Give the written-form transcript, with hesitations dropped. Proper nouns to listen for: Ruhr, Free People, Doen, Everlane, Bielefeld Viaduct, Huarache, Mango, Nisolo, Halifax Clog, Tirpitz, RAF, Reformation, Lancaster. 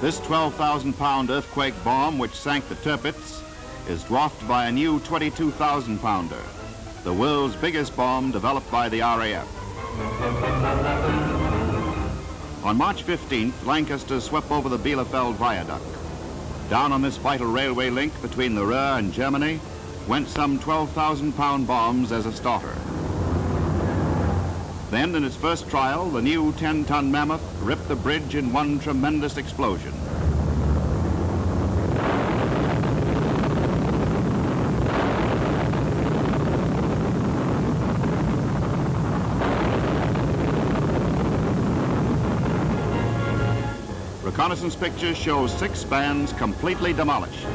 This 12,000-pound earthquake bomb, which sank the Tirpitz, is dwarfed by a new 22,000-pounder, the world's biggest bomb developed by the RAF. On March 15th, Lancaster swept over the Bielefeld Viaduct. Down on this vital railway link between the Ruhr and Germany went some 12,000-pound bombs as a starter. Then, in its first trial, the new 10-ton mammoth ripped the bridge in one tremendous explosion. Reconnaissance pictures show 6 spans completely demolished.